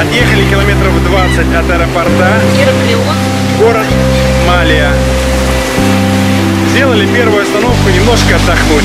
Отъехали километров 20 от аэропорта. Город Малия. Сделали первую остановку немножко отдохнуть.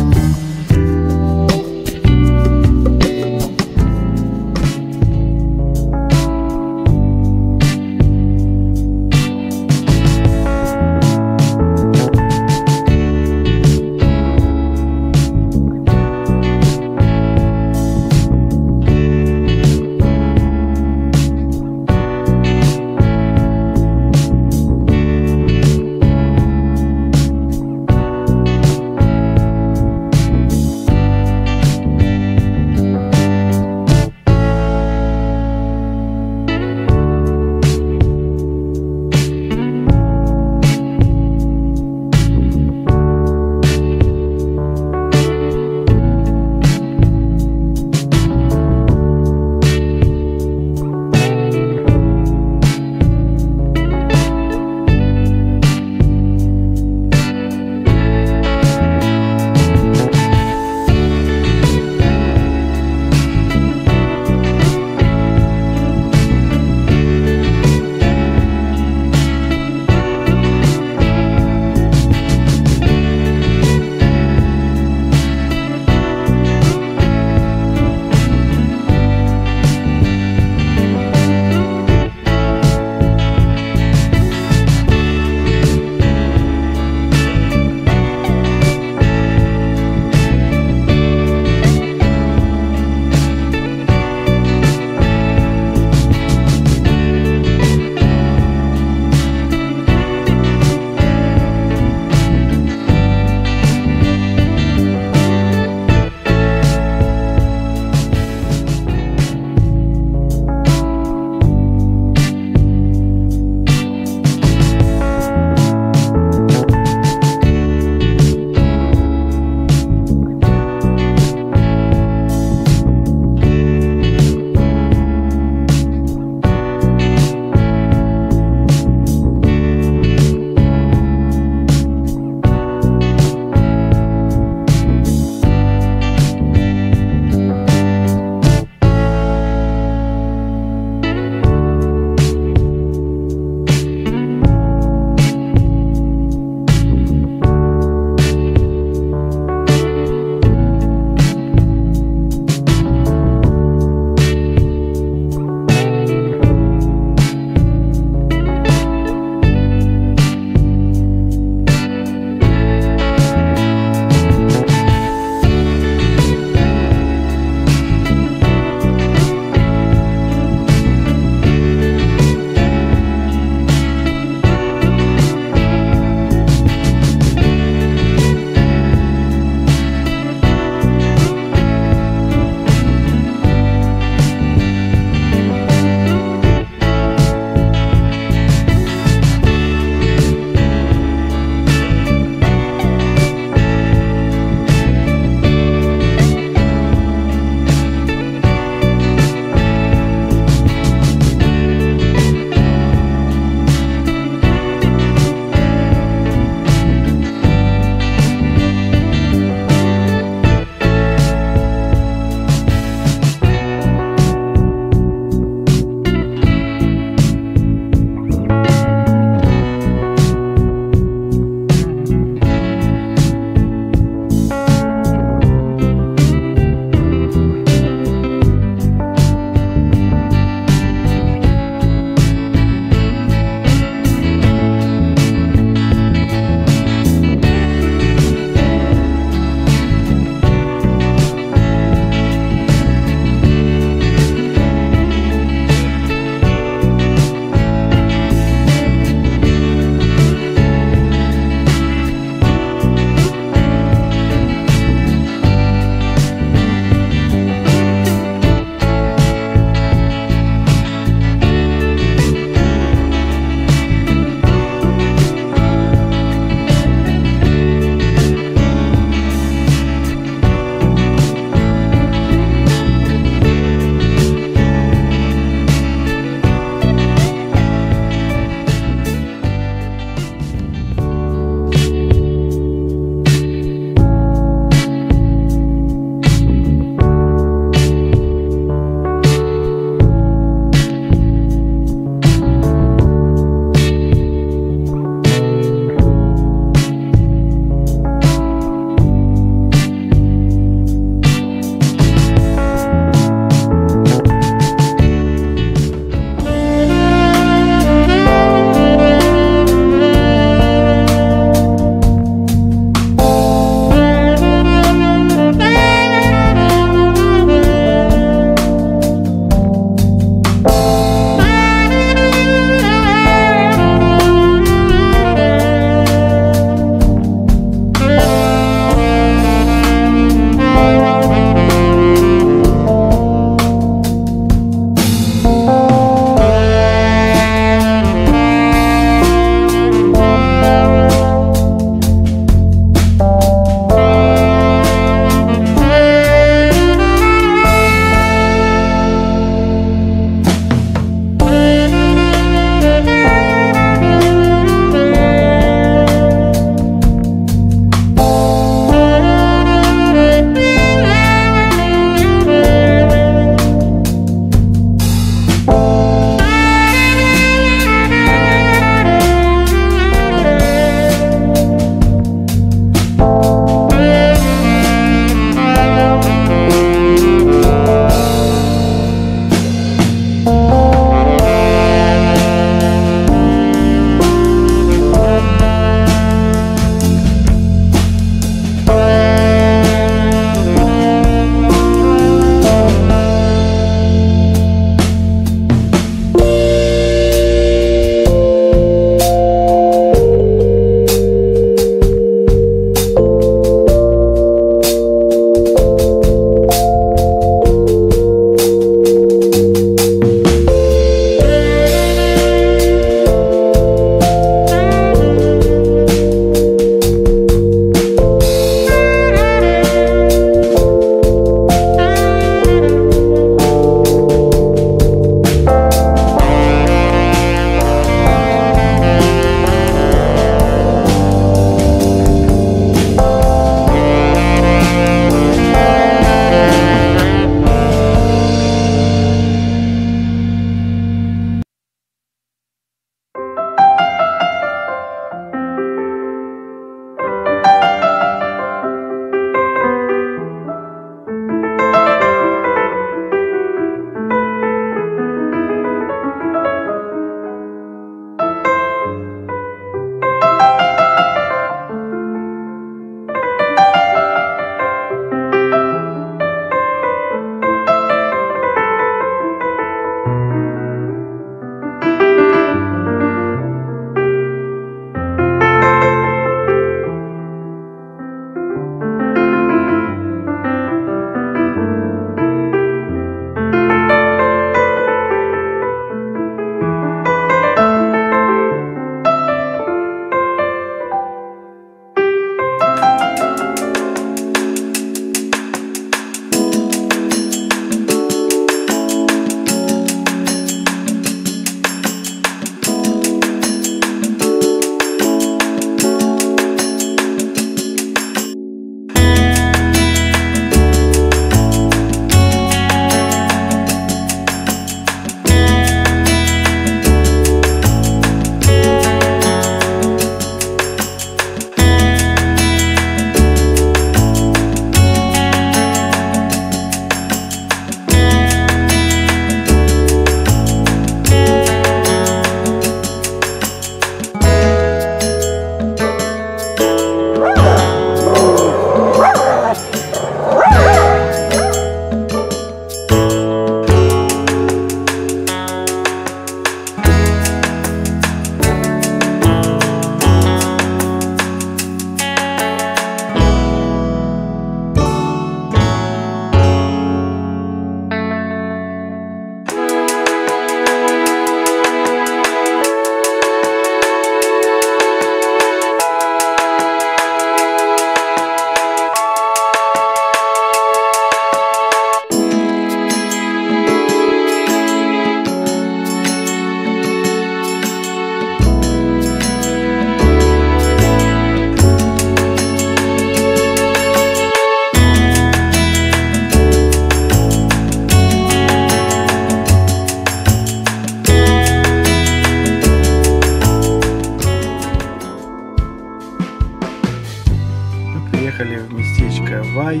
приехали в местечко Вай,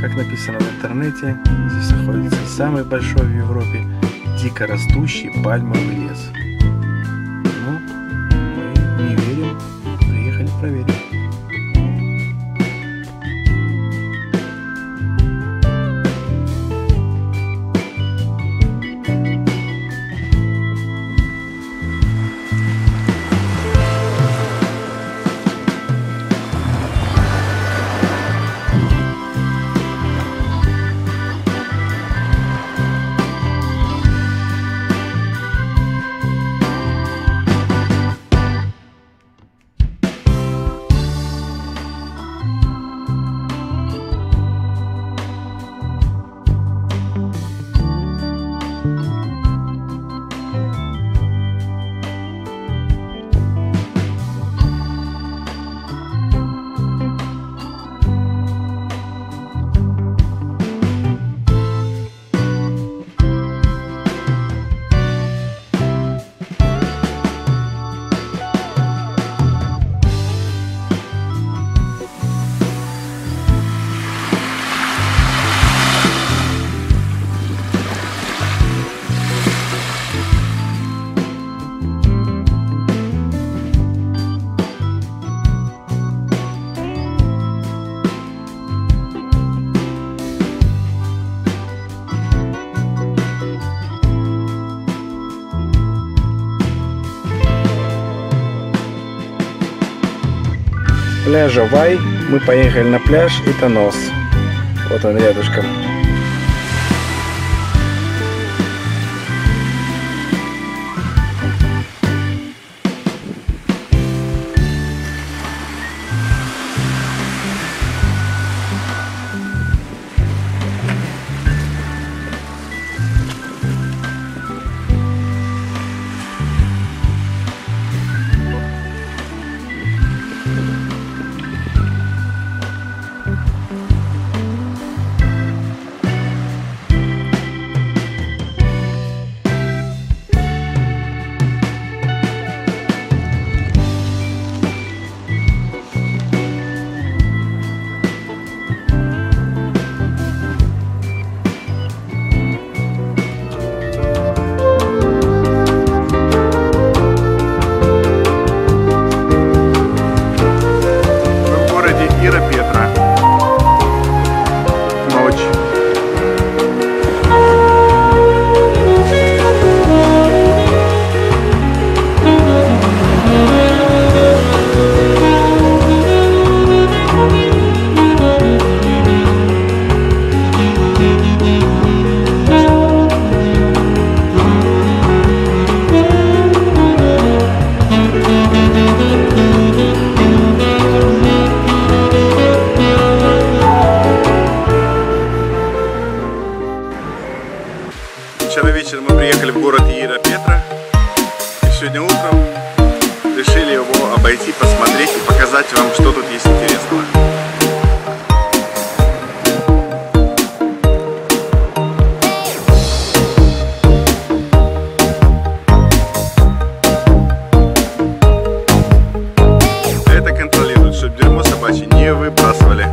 как написано в интернете. Здесь находится самый большой в Европе дико растущий пальмовый лес. Ну, мы не верим, приехали проверить. С пляжа Вай мы поехали на пляж Итанос. Вот он рядышком. Вчера вечером мы приехали в город Петра, и сегодня утром решили его обойти, посмотреть и показать вам, что тут есть интересного. Это контролирует, чтобы дерьмо собачье не выбрасывали.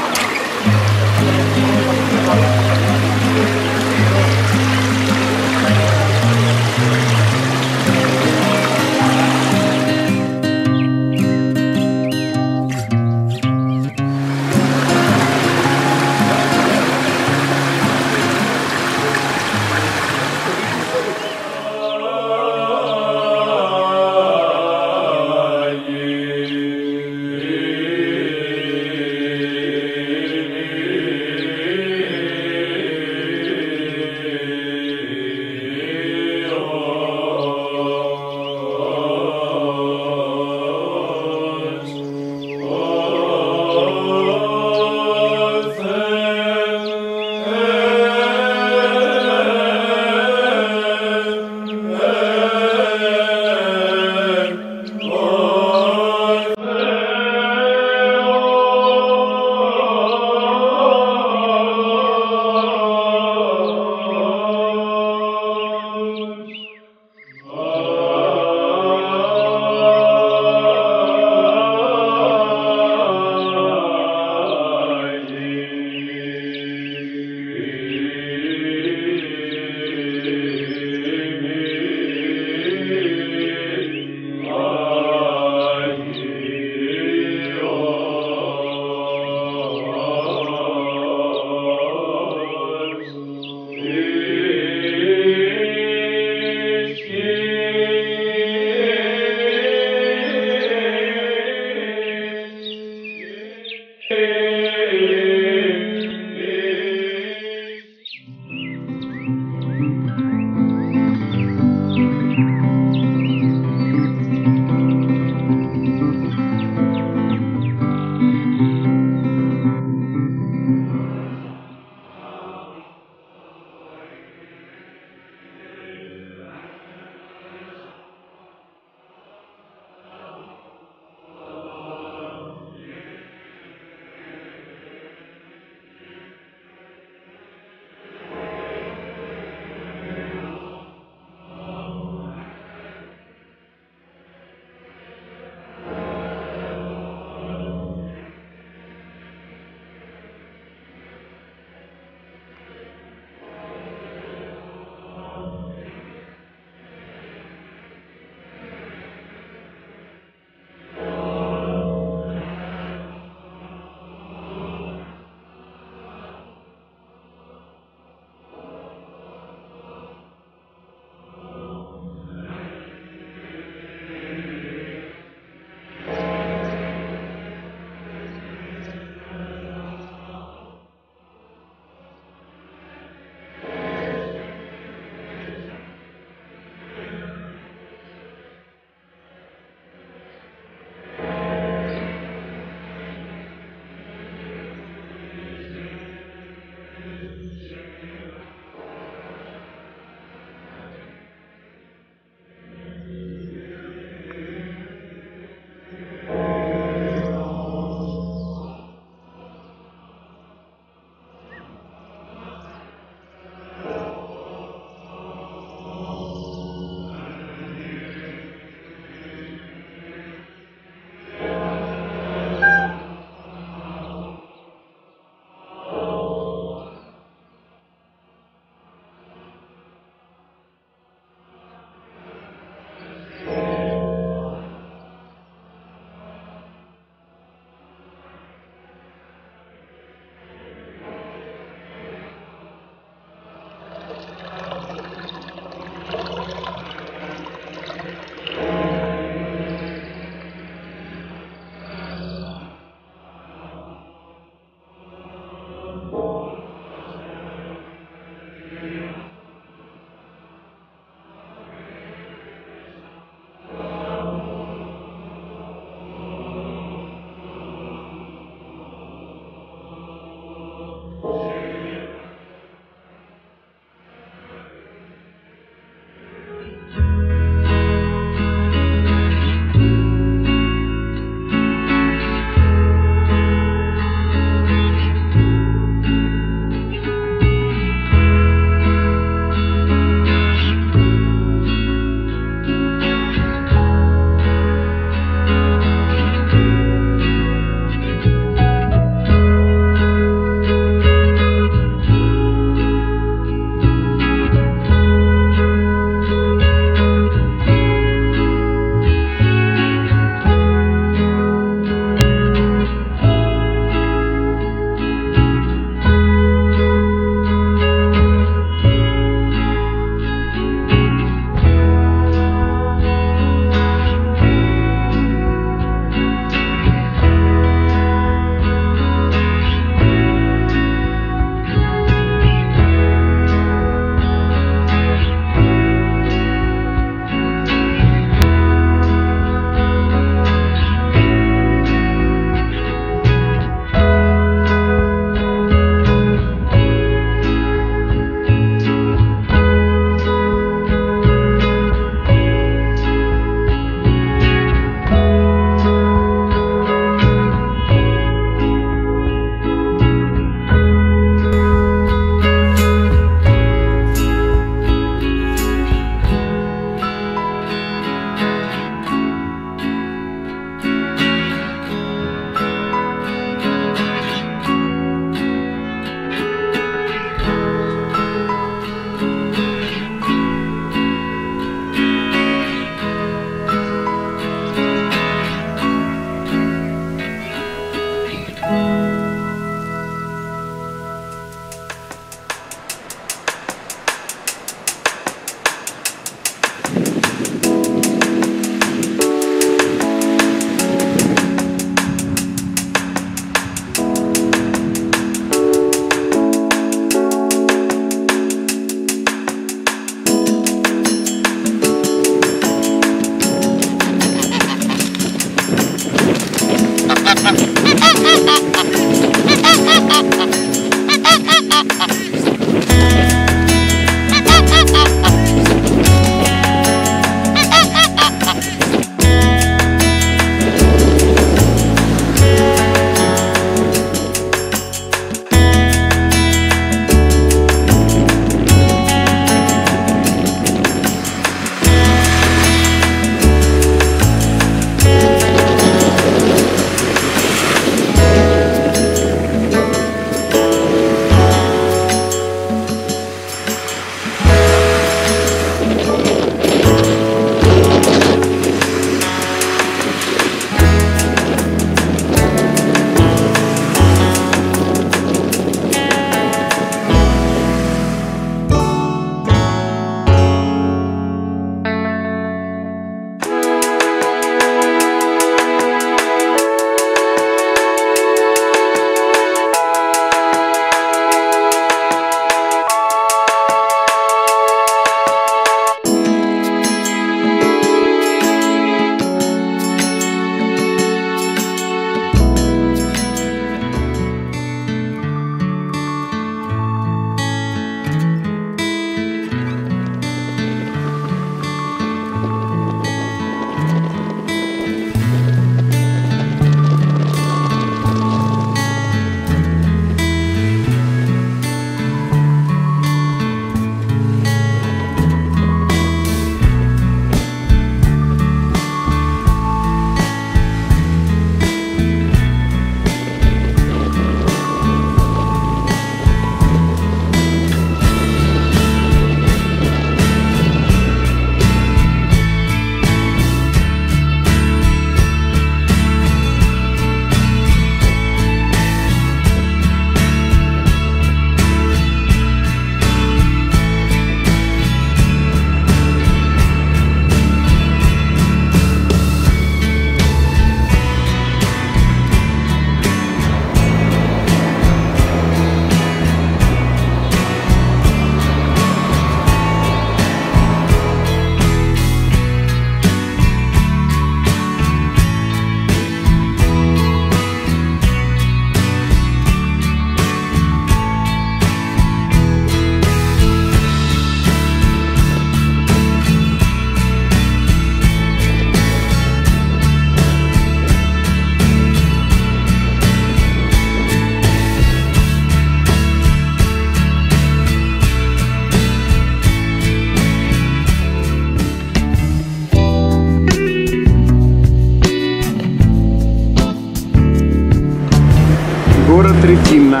третинна.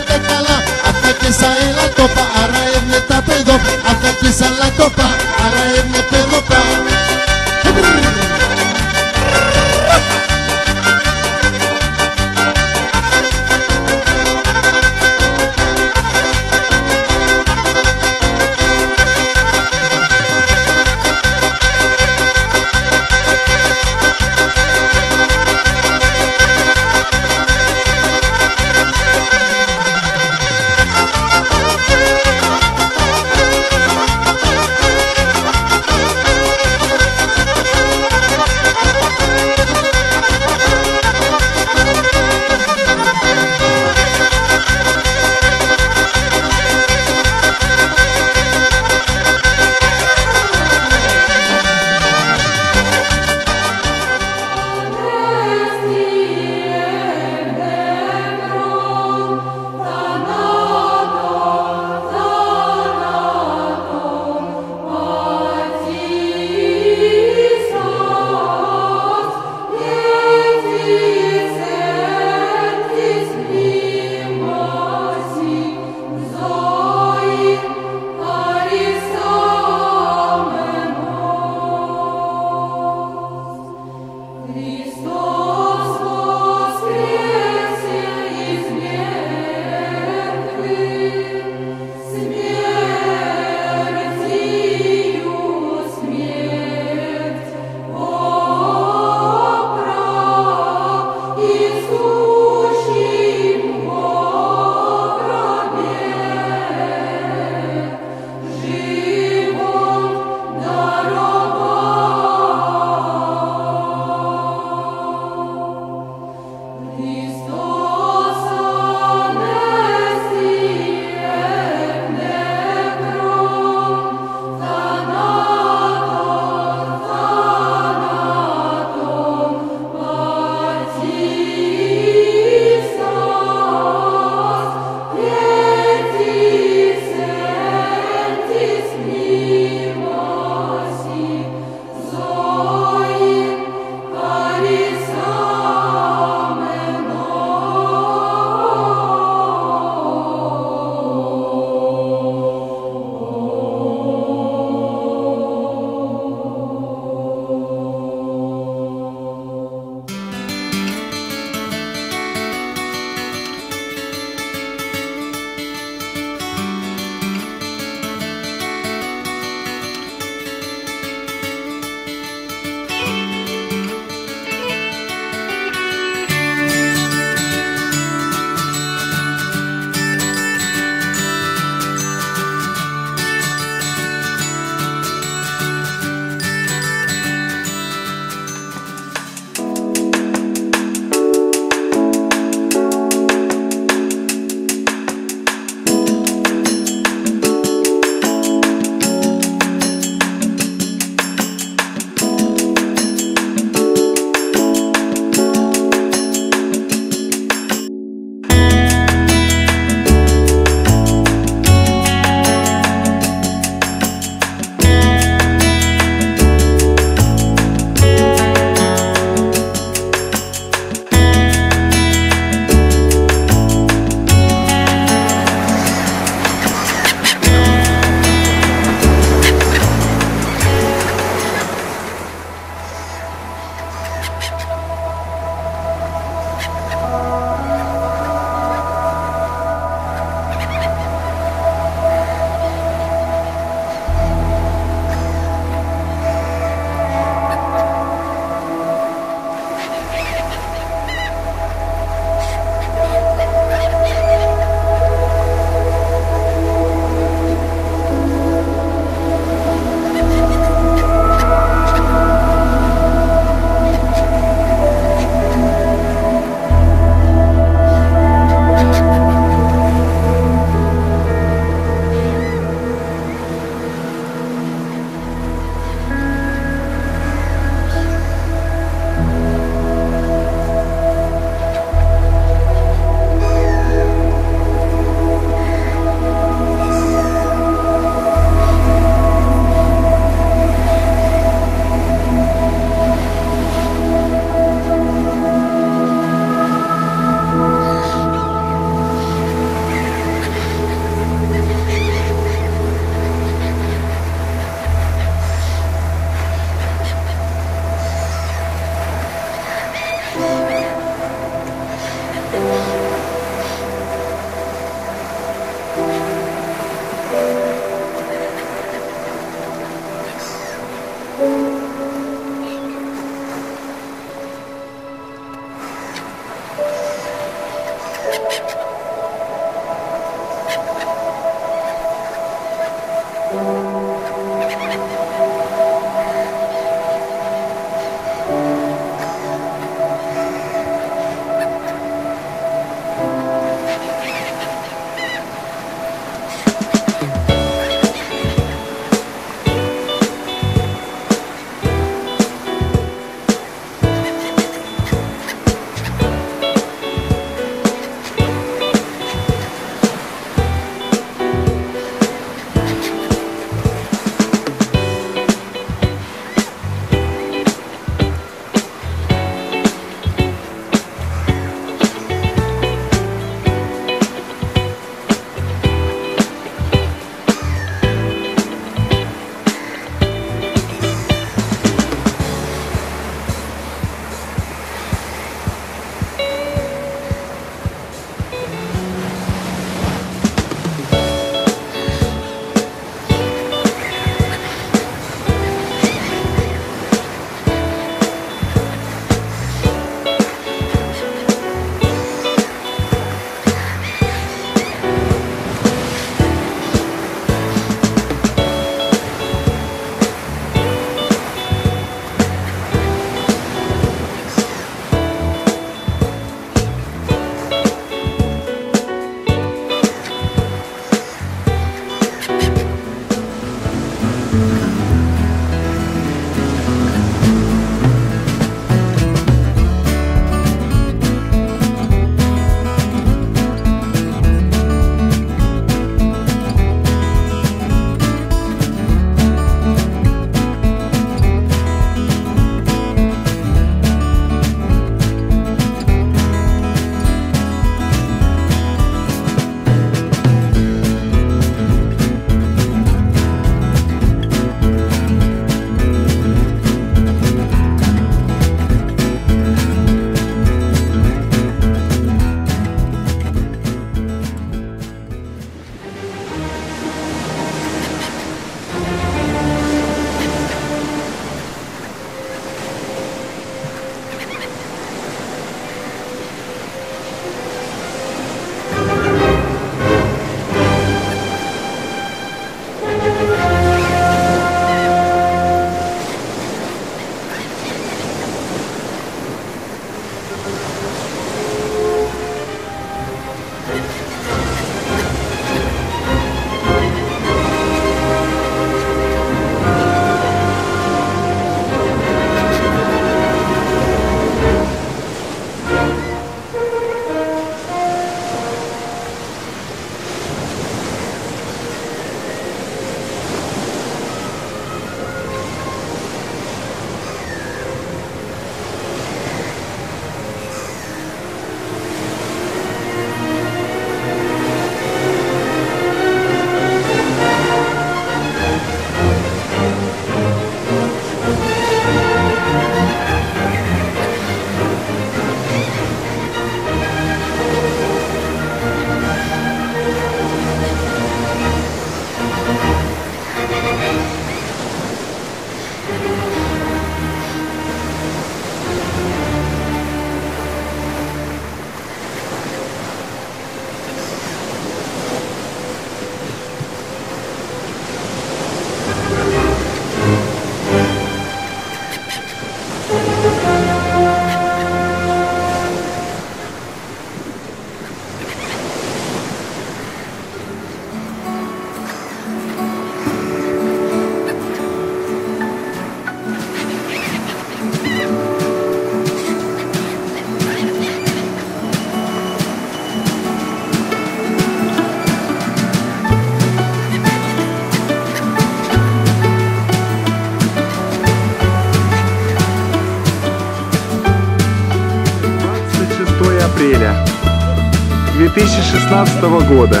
2016 года.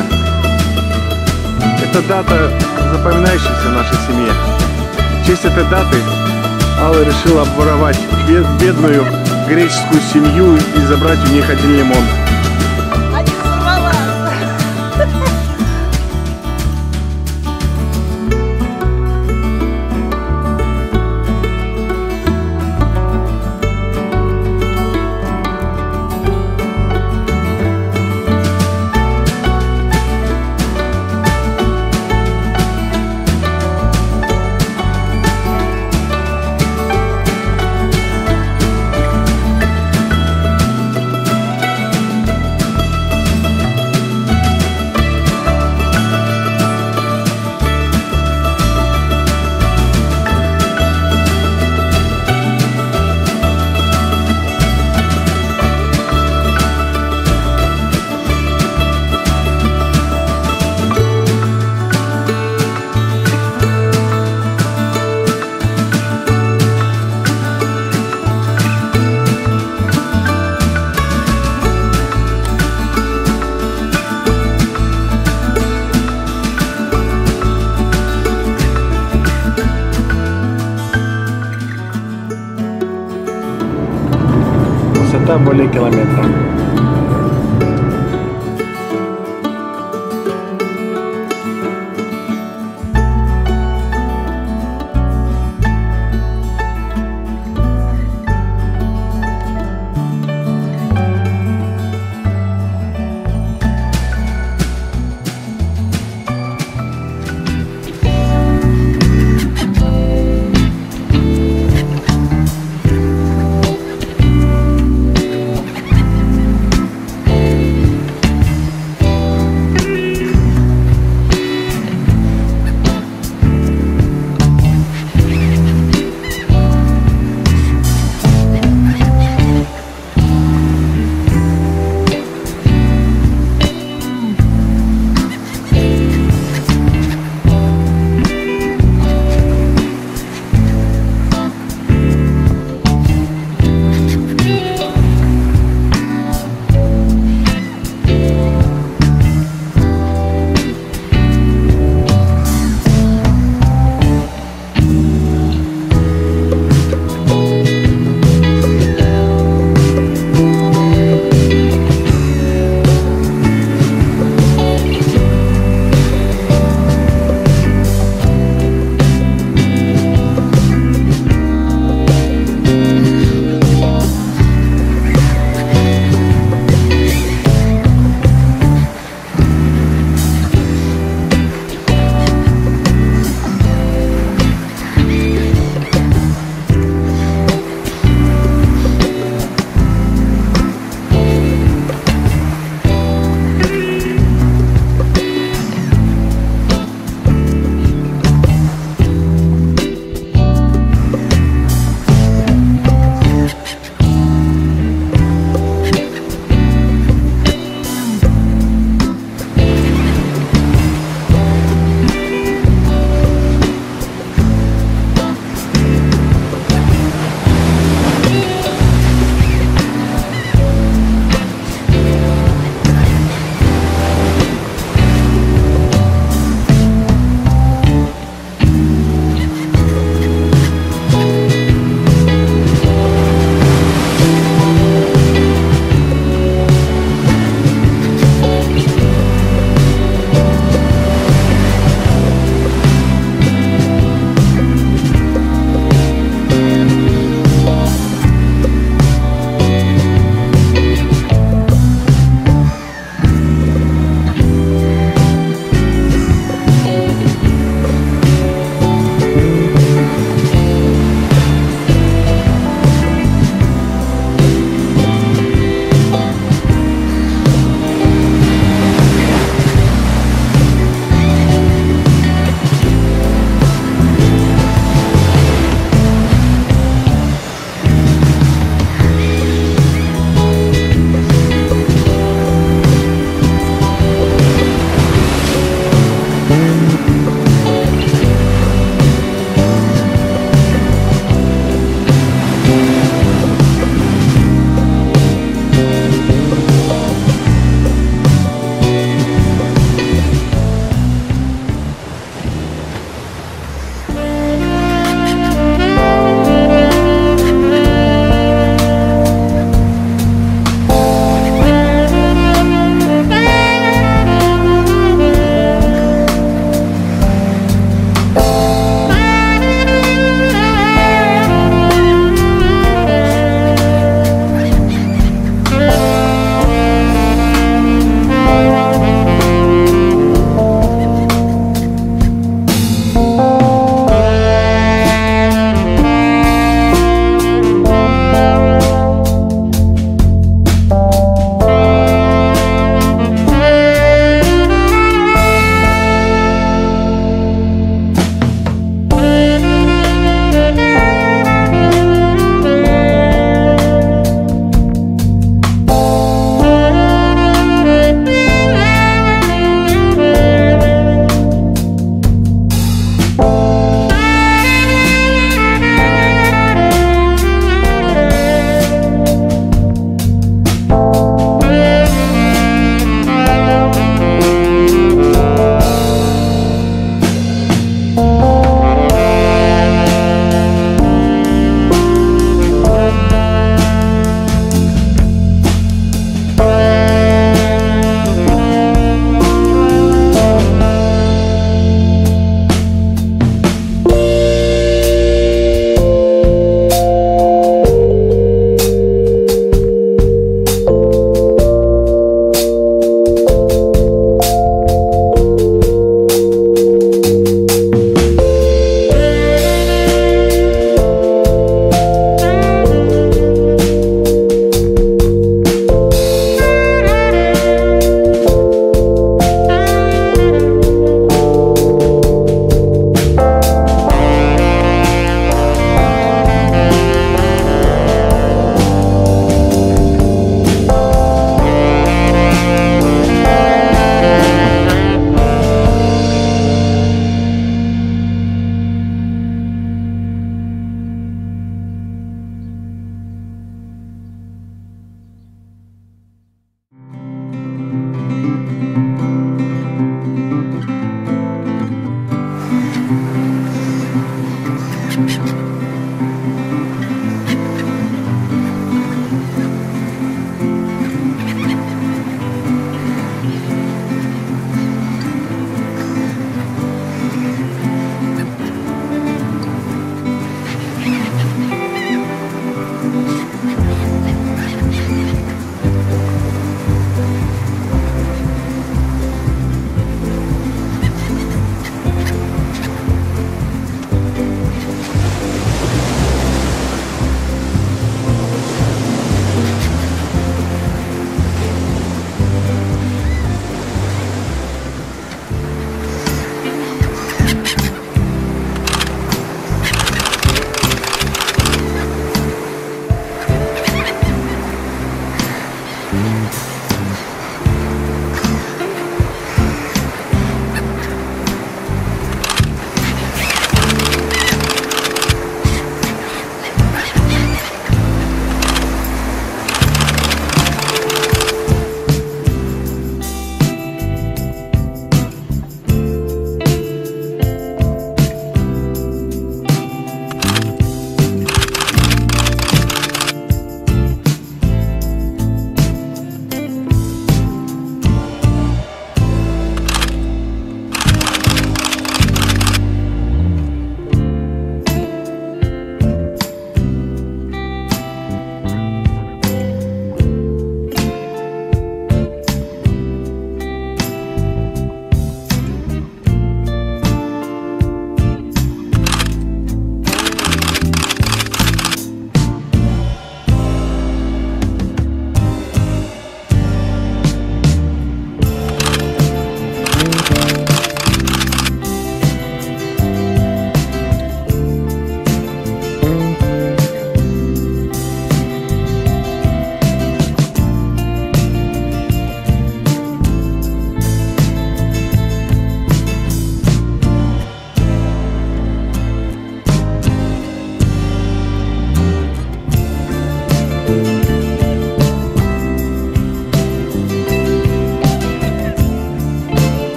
Это дата, запоминающаяся в нашей семье. В честь этой даты Алла решила обворовать бедную греческую семью и забрать у них один лимон. высота более километра.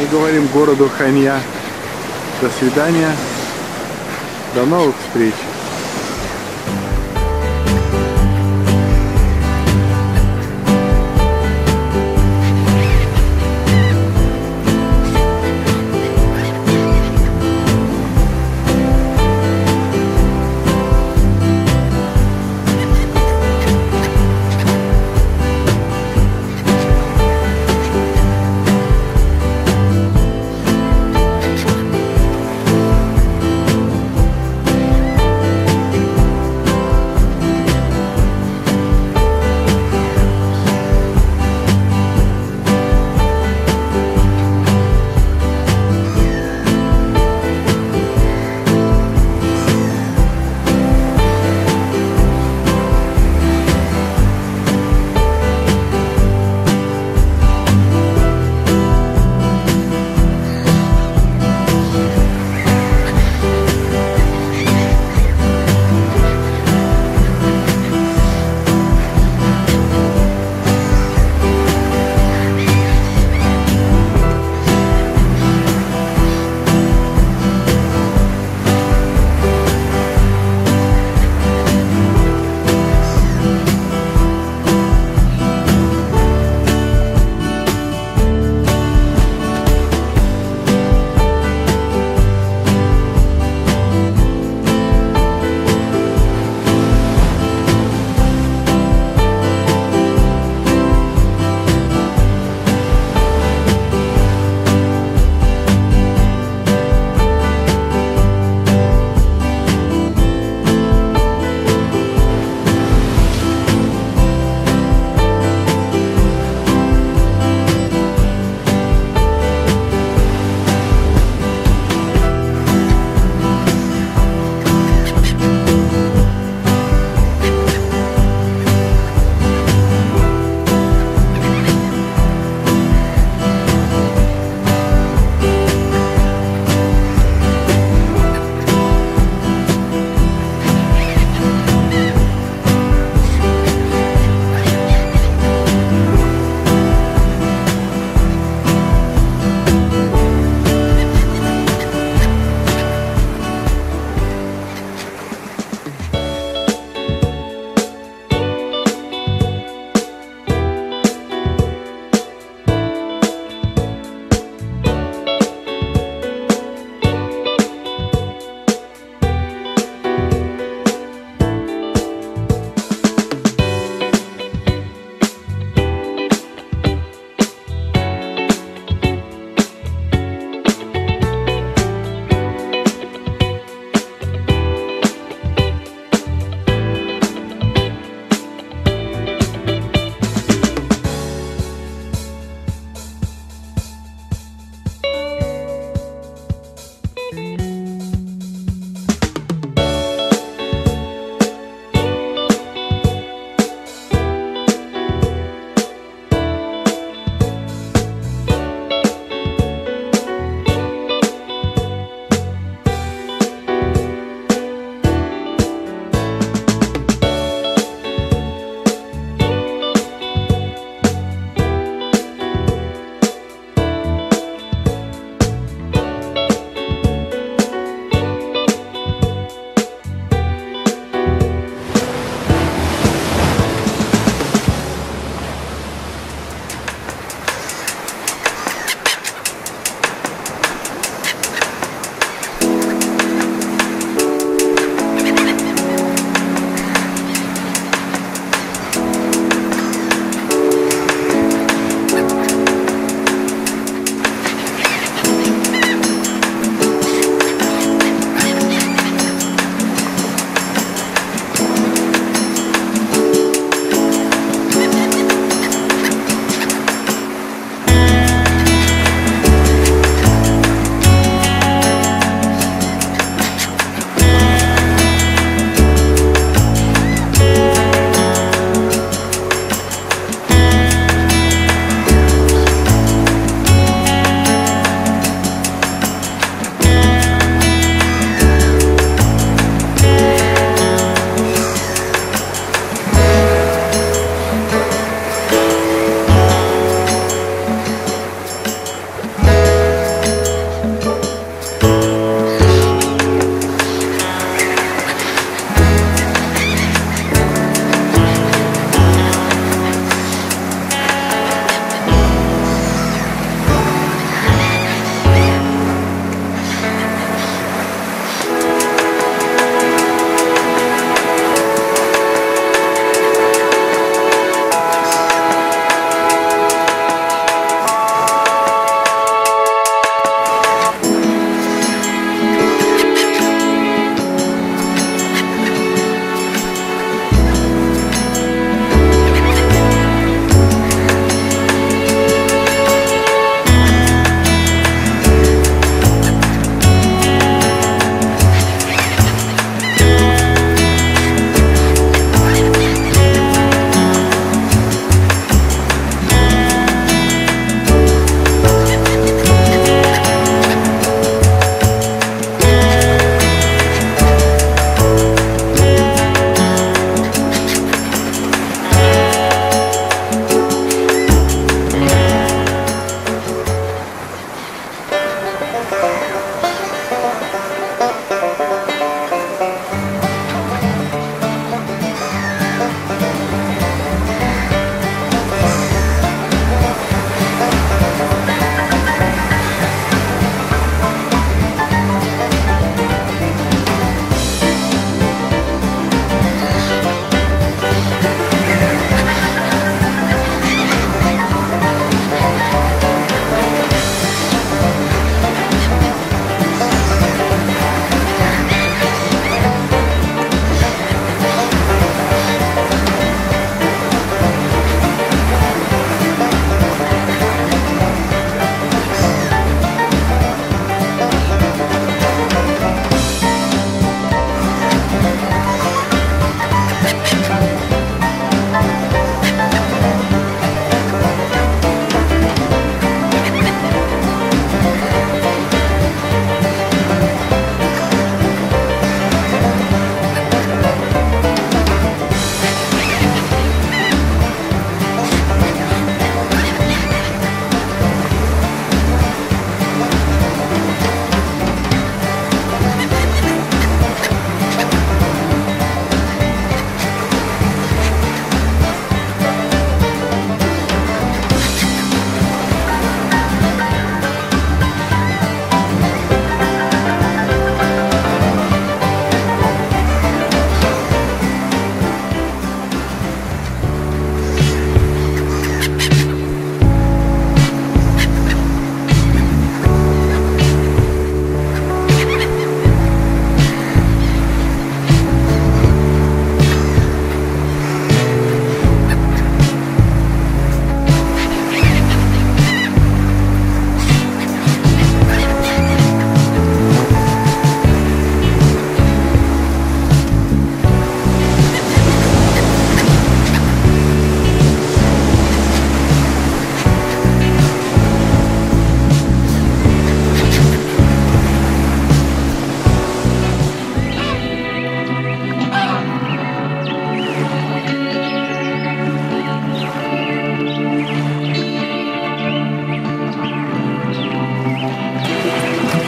Мы говорим городу Ханья до свидания, до новых встреч.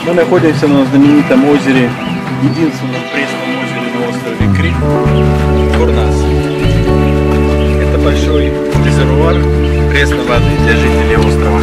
Мы находимся на знаменитом озере, единственном пресном озере на острове Крит, Курнас. Это большой резервуар пресной воды для жителей острова.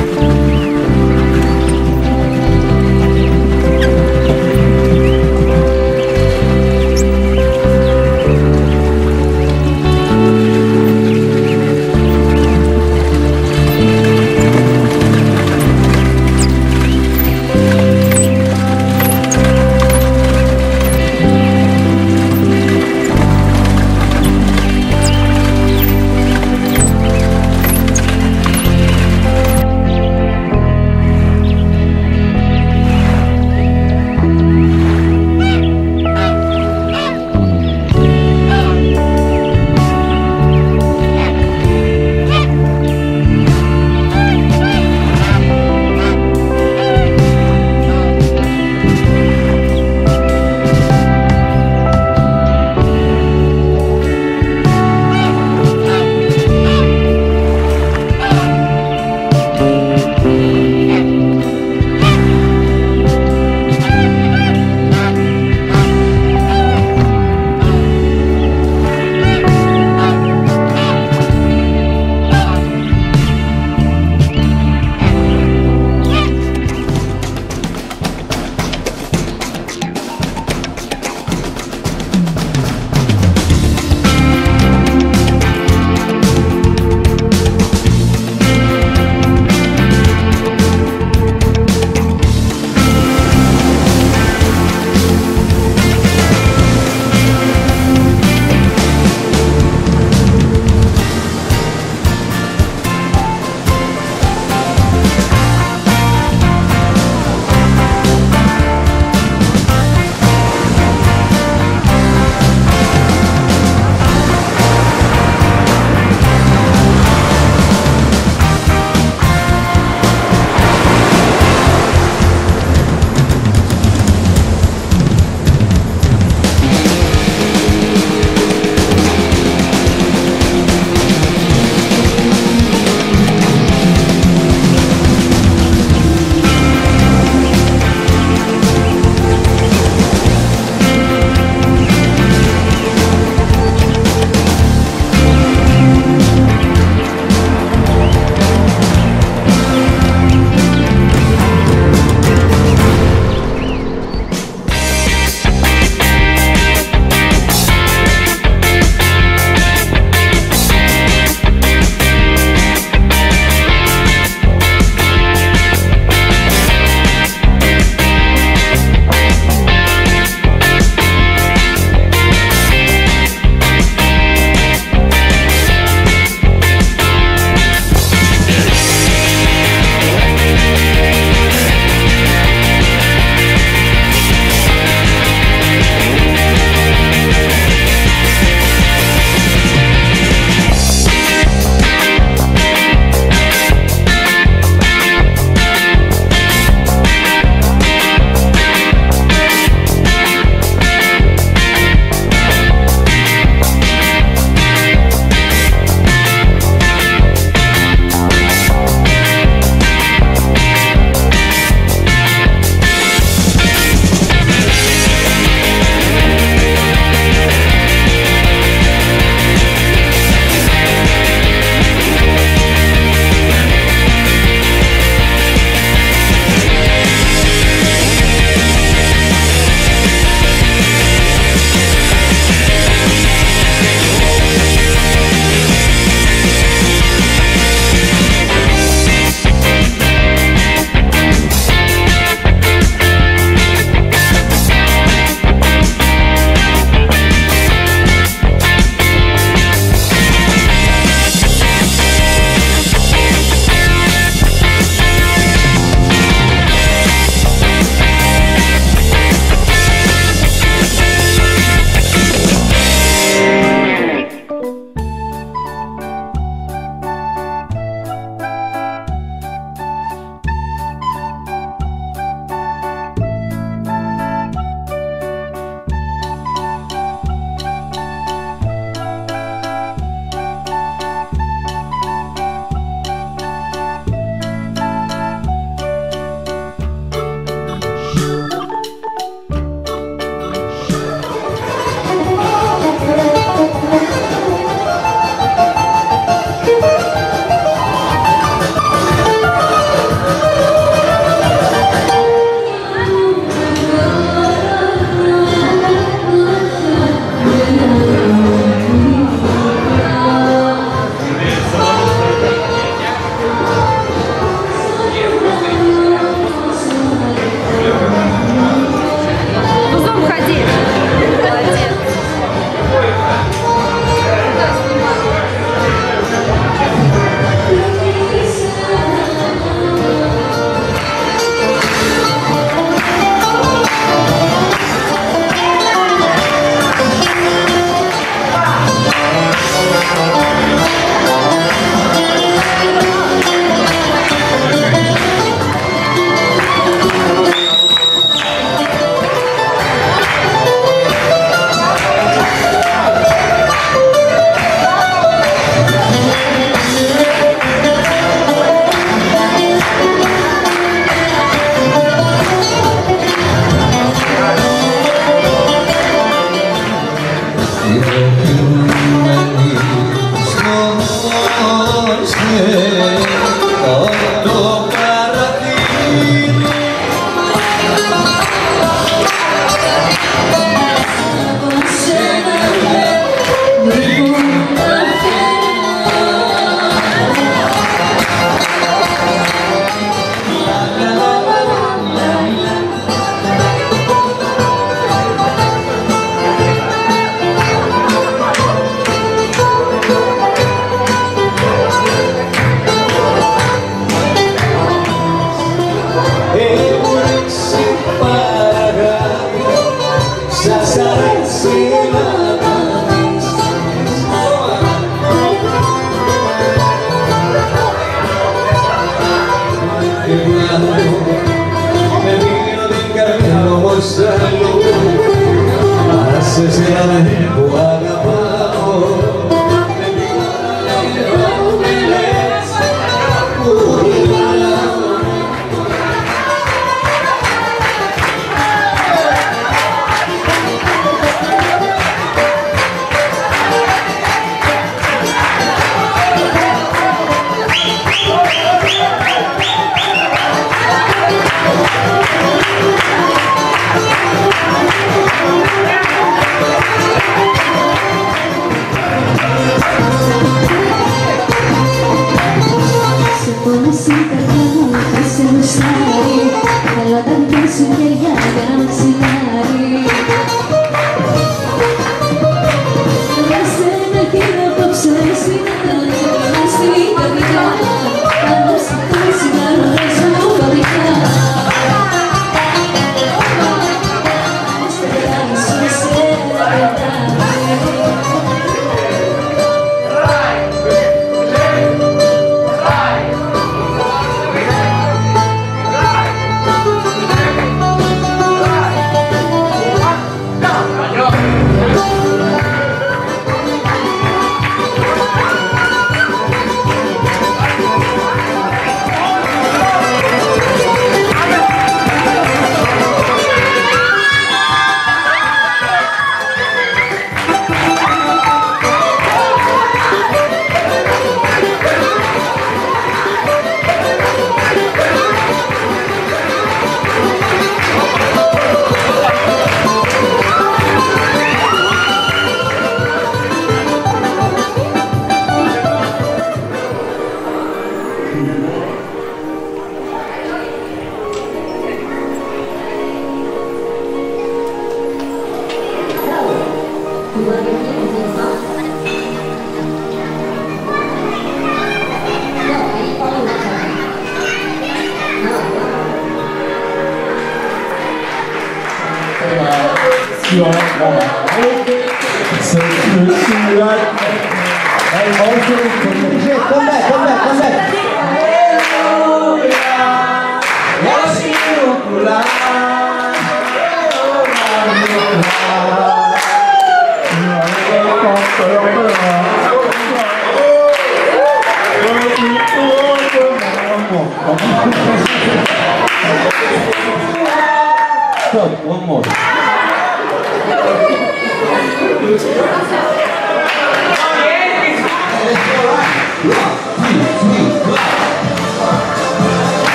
One more.